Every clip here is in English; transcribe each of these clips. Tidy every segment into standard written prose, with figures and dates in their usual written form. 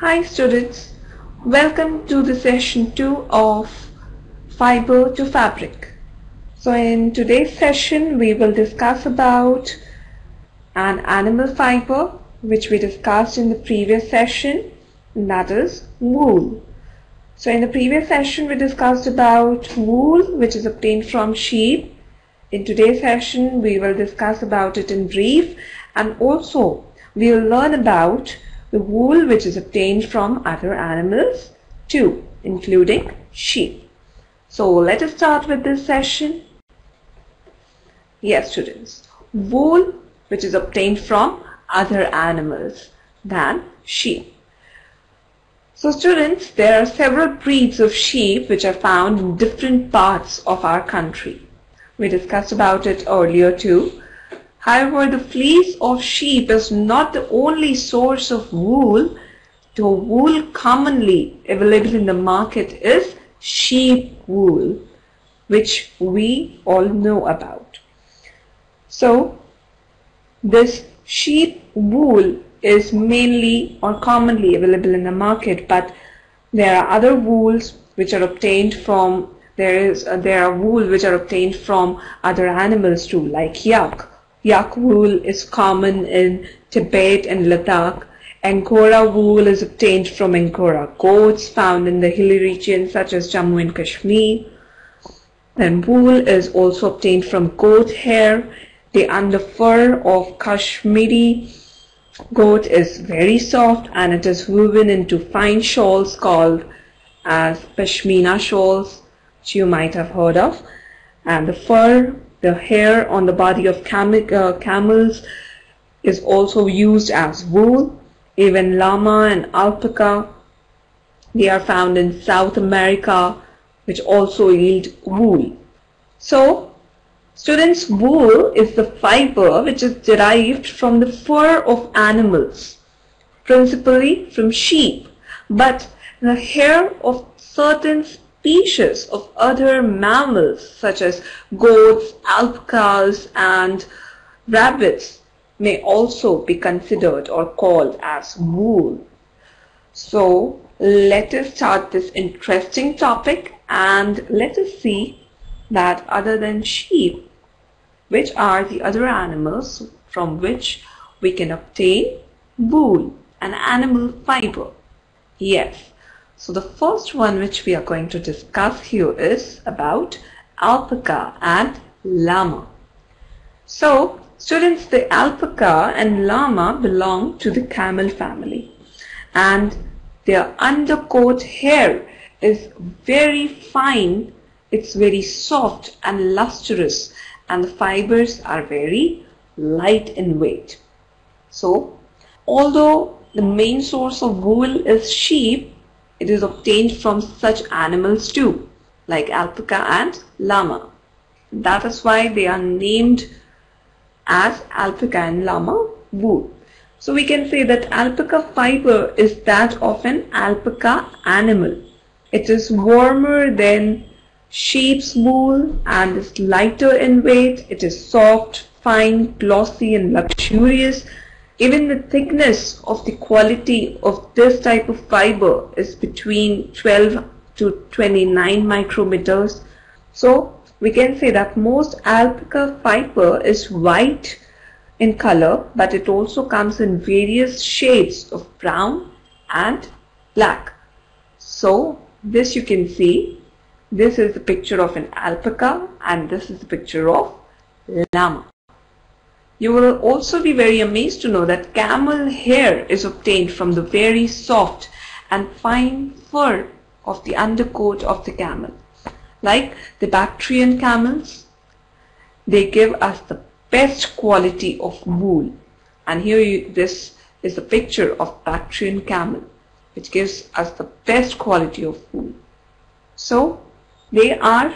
Hi students, welcome to the session 2 of Fibre to Fabric. So in today's session we will discuss about an animal fiber which we discussed in the previous session, and that is wool. So in the previous session we discussed about wool which is obtained from sheep. In today's session we will discuss about it in brief, and also we will learn about the wool which is obtained from other animals too, including sheep. So let us start with this session. Yes students, wool which is obtained from other animals than sheep. So students, there are several breeds of sheep which are found in different parts of our country. We discussed about it earlier too. However, the fleece of sheep is not the only source of wool. The wool commonly available in the market is sheep wool, which we all know about. So, this sheep wool is mainly or commonly available in the market, but there are other wools which are obtained from there are wool which are obtained from other animals too, like yak. Yak wool is common in Tibet and Ladakh. Angora wool is obtained from Angora goats found in the hilly regions such as Jammu and Kashmir. And wool is also obtained from goat hair. The under fur of Kashmiri goat is very soft and it is woven into fine shawls called as pashmina shawls, which you might have heard of, and the hair on the body of camels is also used as wool. Even llama and alpaca, they are found in South America, which also yield wool. So students, wool is the fiber which is derived from the fur of animals, principally from sheep, but the hair of certain species of other mammals such as goats, alpacas and rabbits may also be considered or called as wool. So let us start this interesting topic and let us see that other than sheep, which are the other animals from which we can obtain wool, an animal fiber. Yes. So the first one which we are going to discuss here is about alpaca and llama. So students, the alpaca and llama belong to the camel family, and their undercoat hair is very fine, it's very soft and lustrous, and the fibers are very light in weight. So although the main source of wool is sheep, it is obtained from such animals too, like alpaca and llama. That is why they are named as alpaca and llama wool. So we can say that alpaca fiber is that of an alpaca animal. It is warmer than sheep's wool and is lighter in weight. It is soft, fine, glossy and luxurious. Even the thickness of the quality of this type of fiber is between 12 to 29 micrometers. So we can say that most alpaca fiber is white in color, but it also comes in various shades of brown and black. So this you can see, this is the picture of an alpaca and this is the picture of llama. You will also be very amazed to know that camel hair is obtained from the very soft and fine fur of the undercoat of the camel. Like the Bactrian camels, they give us the best quality of wool. And here this is the picture of Bactrian camel, which gives us the best quality of wool. So they are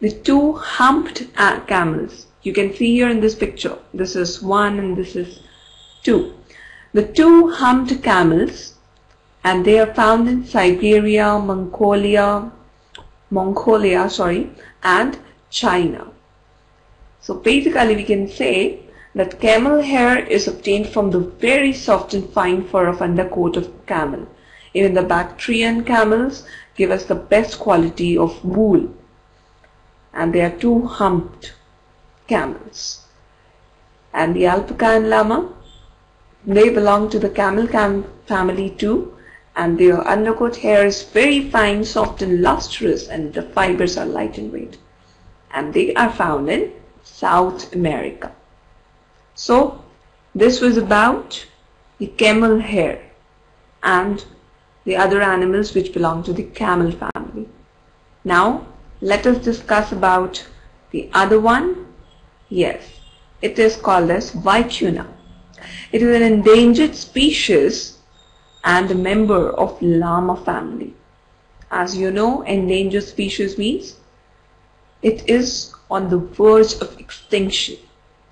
the two humped camels. You can see here in this picture, this is one and this is two. The two humped camels, and they are found in Siberia, Mongolia, and China. So basically we can say that camel hair is obtained from the very soft and fine fur of undercoat of camel, Even the Bactrian camels give us the best quality of wool, and they are two-humped camels. And the alpaca and llama, they belong to the camel family too, and their undercoat hair is very fine, soft and lustrous, and the fibers are light in weight. And they are found in South America. So this was about the camel hair and the other animals which belong to the camel family. Now let us discuss about the other one. Yes, it is called as vicuna. It is an endangered species and a member of llama family. As you know, endangered species means it is on the verge of extinction.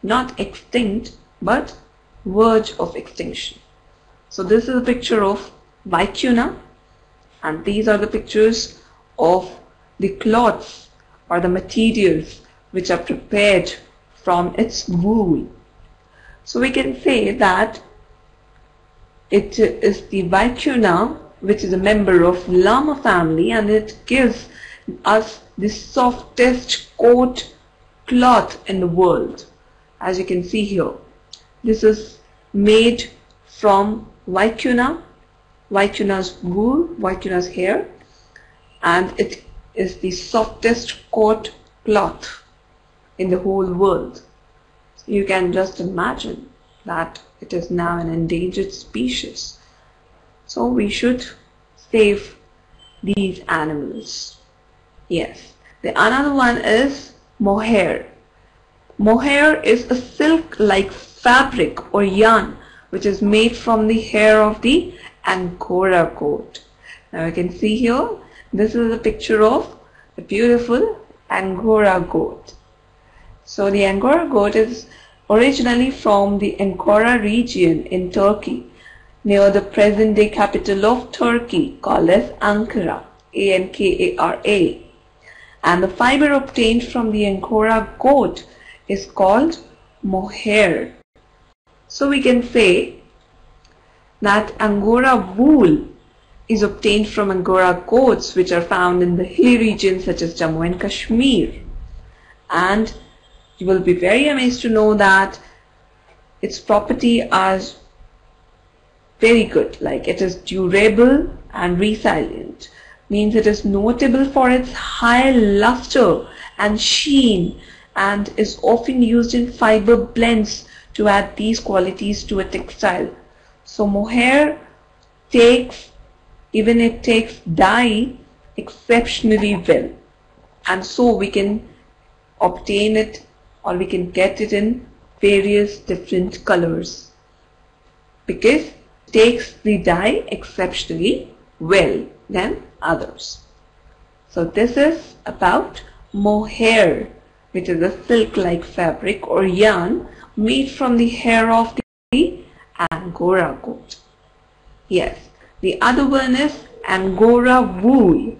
Not extinct, but verge of extinction. So this is a picture of vicuna, and these are the pictures of the cloths or the materials which are prepared from its wool. So we can say that it is the vicuna which is a member of llama family, and it gives us the softest coat cloth in the world. As you can see here, this is made from vicuna, vicuna's wool, vicuna's hair, and it is the softest coat cloth in the whole world. You can just imagine that it is now an endangered species. So we should save these animals. Yes. The another one is mohair. Mohair is a silk-like fabric or yarn which is made from the hair of the Angora goat. Now you can see here, this is a picture of the beautiful Angora goat. So the Angora goat is originally from the Ankara region in Turkey, near the present-day capital of Turkey, called as Ankara, A-N-K-A-R-A. And the fiber obtained from the Angora goat is called mohair. So we can say that Angora wool is obtained from Angora goats, which are found in the hilly regions such as Jammu and Kashmir. And you will be very amazed to know that its property are very good, like it is durable and resilient. Means it is notable for its high luster and sheen, and is often used in fiber blends to add these qualities to a textile. So mohair takes dye exceptionally well, and so we can obtain it, or we can get it in various different colors, because it takes the dye exceptionally well than others. So this is about mohair, which is a silk-like fabric or yarn made from the hair of the Angora goat. Yes, the other one is Angora wool.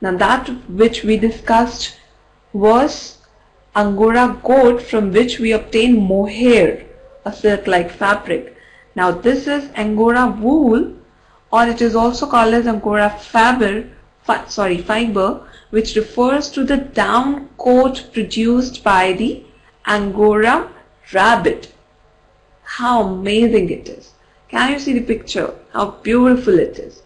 Now that which we discussed was Angora goat, from which we obtain mohair, a silk-like fabric. Now this is Angora wool, or it is also called as Angora fiber, which refers to the down coat produced by the Angora rabbit. How amazing it is! Can you see the picture? How beautiful it is!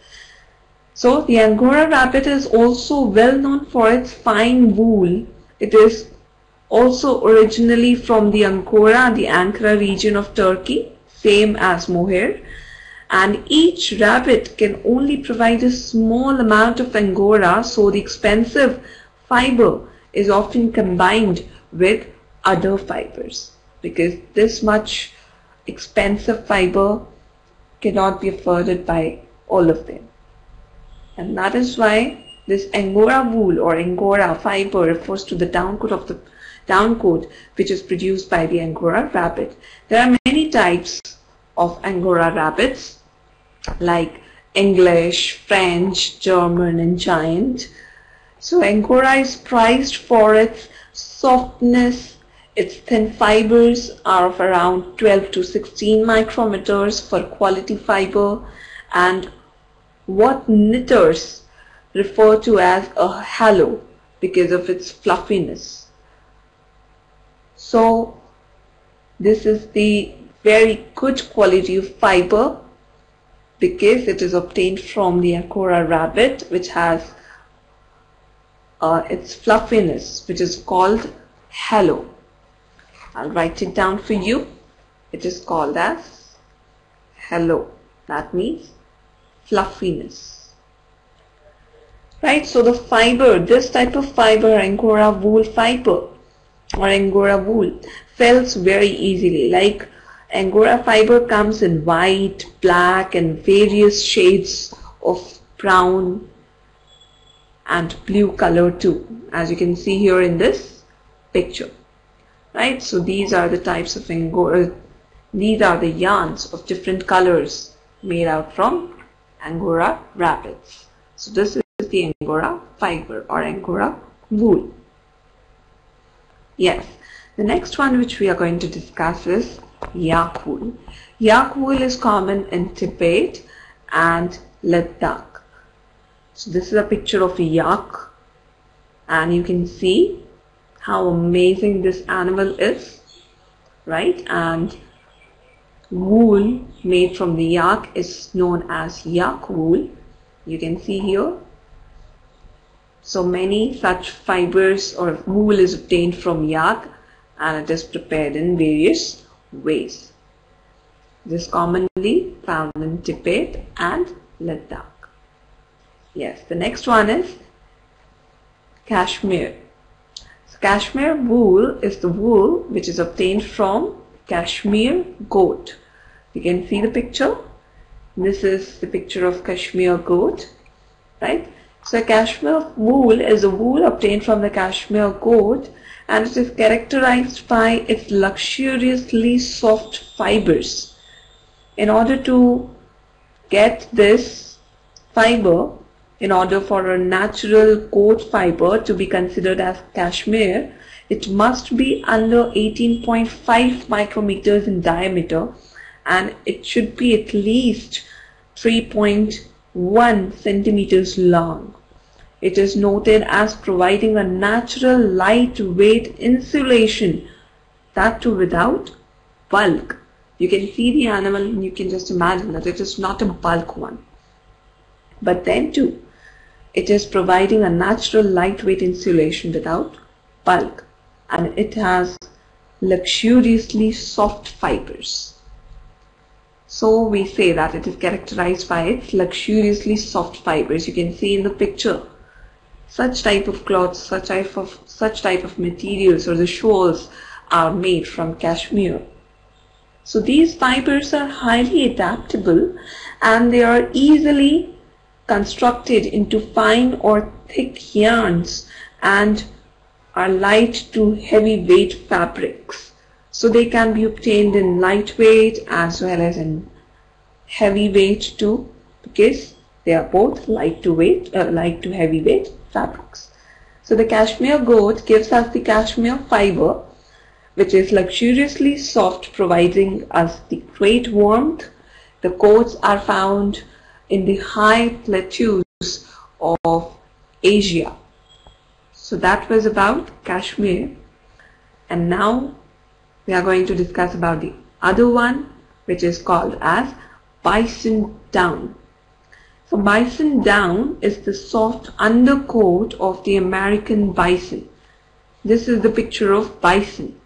So the Angora rabbit is also well known for its fine wool. It is also originally from the Ankara, the Ankara region of Turkey, same as mohair, and each rabbit can only provide a small amount of Angora, so the expensive fiber is often combined with other fibers, because this much expensive fiber cannot be afforded by all of them. And that is why this Angora wool or Angora fiber refers to the down coat of the down coat, which is produced by the Angora rabbit. There are many types of Angora rabbits, like English, French, German and giant. So Angora is prized for its softness. Its thin fibers are of around 12 to 16 micrometers for quality fiber, and what knitters refer to as a halo because of its fluffiness. So this is the very good quality of fiber because it is obtained from the Angora rabbit, which has its fluffiness, which is called halo. I'll write it down for you. It is called as halo. That means fluffiness. Right, so the fiber, this type of fiber, Angora wool fiber or Angora wool, felts very easily. Like Angora fiber comes in white, black and various shades of brown and blue color too, as you can see here in this picture. Right, so these are the types of Angora, these are the yarns of different colors made out from Angora rabbits. So this is the Angora fiber or Angora wool. Yes, the next one which we are going to discuss is yak wool. Yak wool is common in Tibet and Ladakh. So this is a picture of a yak, and you can see how amazing this animal is, right? And wool made from the yak is known as yak wool. You can see here. So many such fibers or wool is obtained from yak, and it is prepared in various ways. This is commonly found in Tibet and Ladakh. Yes, the next one is Kashmir. So Kashmir wool is the wool which is obtained from Kashmir goat. You can see the picture. This is the picture of Kashmir goat, right? So Kashmir wool is a wool obtained from the Kashmir goat, and it is characterized by its luxuriously soft fibers. In order to get this fiber, in order for a natural goat fiber to be considered as Kashmir, it must be under 18.5 micrometers in diameter, and it should be at least 3.1 centimeters long. It is noted as providing a natural lightweight insulation, that too without bulk. You can see the animal and you can just imagine that it is not a bulk one. But then too, it is providing a natural lightweight insulation without bulk, and it has luxuriously soft fibers. So we say that it is characterized by its luxuriously soft fibers. You can see in the picture. Such type of cloths, such type of materials or the shawls are made from Kashmir. So these fibers are highly adaptable, and they are easily constructed into fine or thick yarns and are light to heavy weight fabrics. So they can be obtained in lightweight as well as in heavy weight too, because they are both light to heavyweight fabrics. So the Kashmir goat gives us the Kashmir fiber, which is luxuriously soft, providing us the great warmth. The goats are found in the high plateaus of Asia. So that was about Kashmir, and now we are going to discuss about the other one, which is called as bison down. So bison down is the soft undercoat of the American bison. This is the picture of bison.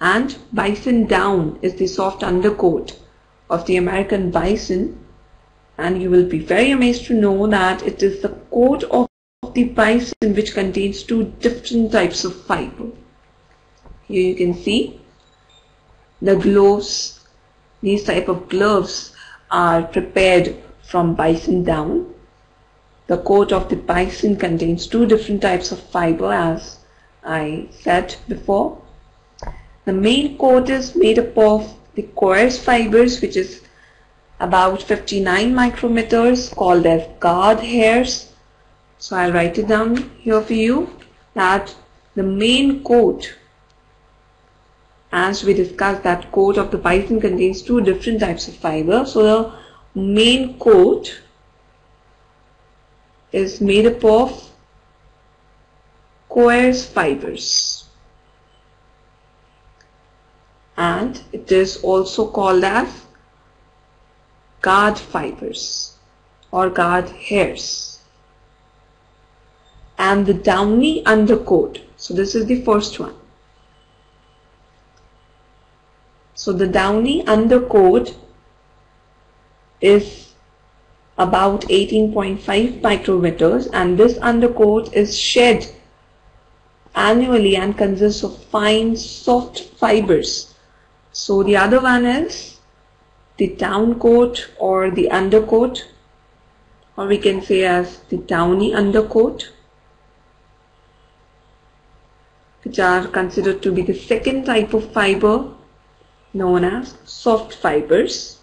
And bison down is the soft undercoat of the American bison. And you will be very amazed to know that it is the coat of the bison which contains two different types of fiber. Here you can see the gloves. These type of gloves are prepared from bison down. The coat of the bison contains two different types of fiber, as I said before. The main coat is made up of the coarse fibers, which is about 59 micrometers, called as guard hairs. So I'll write it down here for you that the main coat, as we discussed, that coat of the bison contains two different types of fiber. So the main coat is made up of coarse fibers, and it is also called as guard fibers or guard hairs. And the downy undercoat, so this is the first one. So the downy undercoat is about 18.5 micrometers, and this undercoat is shed annually and consists of fine soft fibers. So the other one is the down coat or the undercoat, or we can say as the downy undercoat, which are considered to be the second type of fiber known as soft fibers.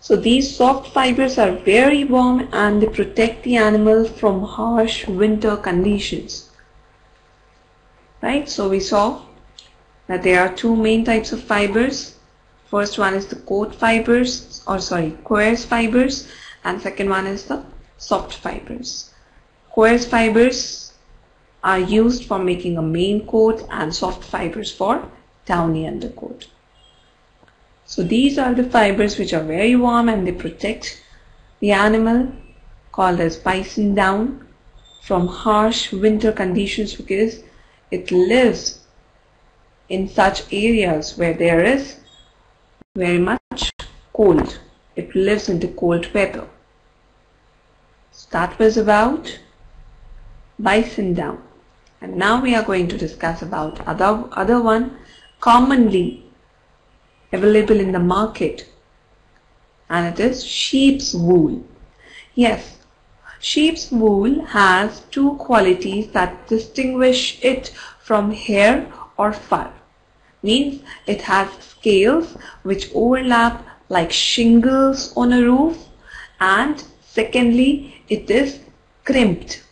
So these soft fibers are very warm and they protect the animal from harsh winter conditions. Right, so we saw that there are two main types of fibers. First one is the coarse fibers, and second one is the soft fibers. Coarse fibers are used for making a main coat and soft fibers for downy undercoat. So these are the fibers which are very warm and they protect the animal, called as bison down, from harsh winter conditions, because it lives in such areas where there is very much cold. It lives in the cold weather. So that was about bison down. And now we are going to discuss about other one commonly available in the market, and it is sheep's wool. Yes, sheep's wool has two qualities that distinguish it from hair or fur. Means it has scales which overlap like shingles on a roof, and secondly it is crimped.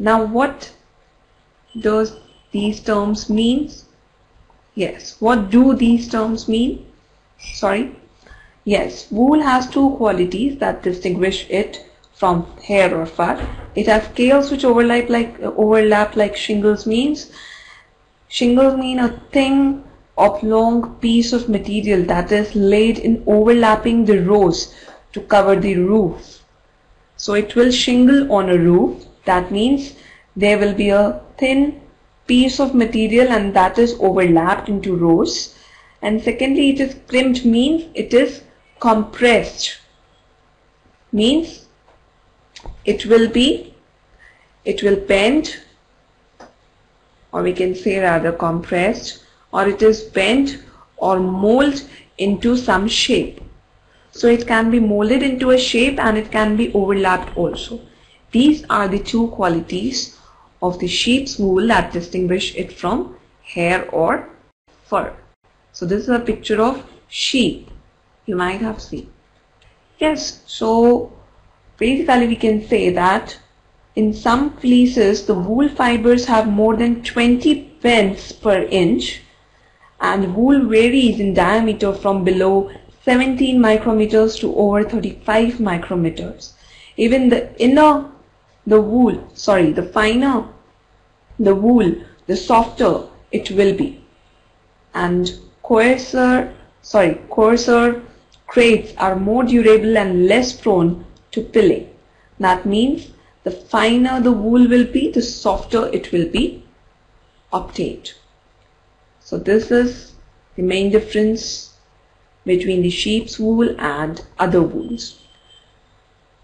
Now what does these terms mean? Yes, what do these terms mean? Sorry. Yes, wool has two qualities that distinguish it from hair or fur. It has scales which overlap like shingles. Means shingles mean a thin oblong piece of material that is laid in overlapping the rows to cover the roof. So it will shingle on a roof. That means there will be a thin piece of material and that is overlapped into rows. And secondly, it is crimped, means it is compressed, means it will bend, or we can say rather compressed, or it is bent or molded into some shape. So it can be molded into a shape and it can be overlapped also. These are the two qualities of the sheep's wool that distinguish it from hair or fur. So this is a picture of sheep, you might have seen. Yes, so basically we can say that in some places the wool fibers have more than 20 bends per inch, and wool varies in diameter from below 17 micrometers to over 35 micrometers. Even the finer the wool, the softer it will be, and coarser grades are more durable and less prone to pilling. That means the finer the wool will be, the softer it will be obtained. So this is the main difference between the sheep's wool and other wools.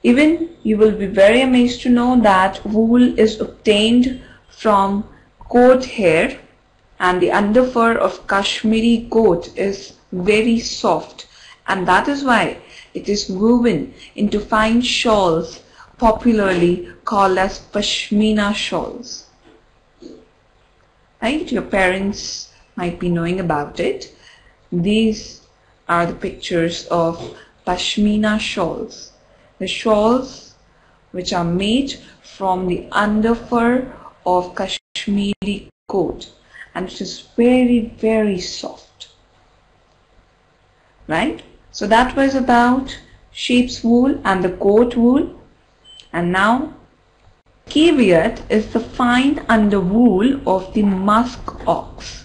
Even you will be very amazed to know that wool is obtained from goat hair, and the under fur of Kashmiri goat is very soft, and that is why it is woven into fine shawls popularly called as pashmina shawls. Right? Your parents might be knowing about it. These are the pictures of pashmina shawls. The shawls which are made from the under fur of Kashmiri goat, and it is very, very soft. Right? So that was about sheep's wool and the goat wool. And now Qiviut is the fine underwool of the musk ox.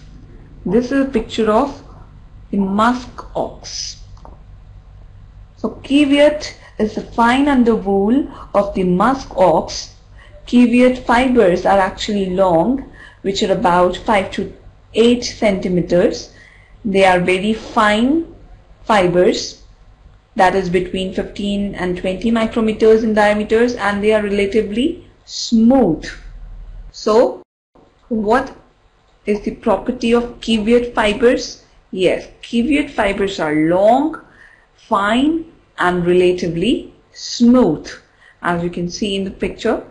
This is a picture of the musk ox. So Qiviut is the fine underwool of the musk ox. Qiviut fibers are actually long, which are about 5 to 8 centimeters. They are very fine fibers, that is between 15 and 20 micrometers in diameters, and they are relatively smooth. So what is the property of Qiviut fibers? Yes, Qiviut fibers are long, fine and relatively smooth, as you can see in the picture.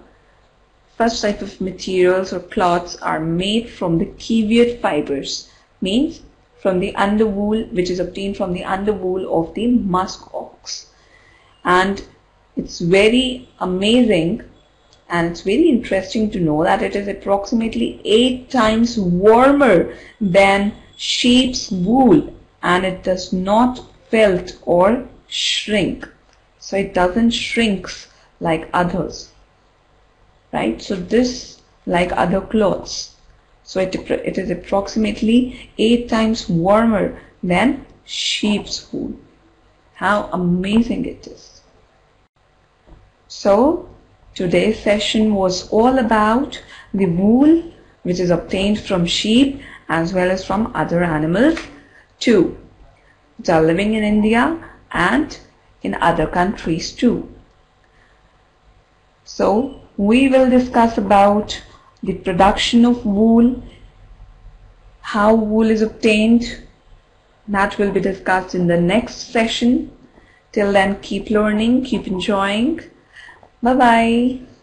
First type of materials or cloths are made from the Qiviut fibers, means from the underwool, which is obtained from the underwool of the musk ox. And it's very amazing and it's very interesting to know that it is approximately 8 times warmer than sheep's wool, and it does not wilt or shrink. So it doesn't shrink like others, right? So this, like other clothes. So it is approximately 8 times warmer than sheep's wool. How amazing it is. So today's session was all about the wool which is obtained from sheep as well as from other animals too, which are living in India and in other countries too. So we will discuss about the production of wool, how wool is obtained. That will be discussed in the next session. Till then, keep learning, keep enjoying. Bye-bye.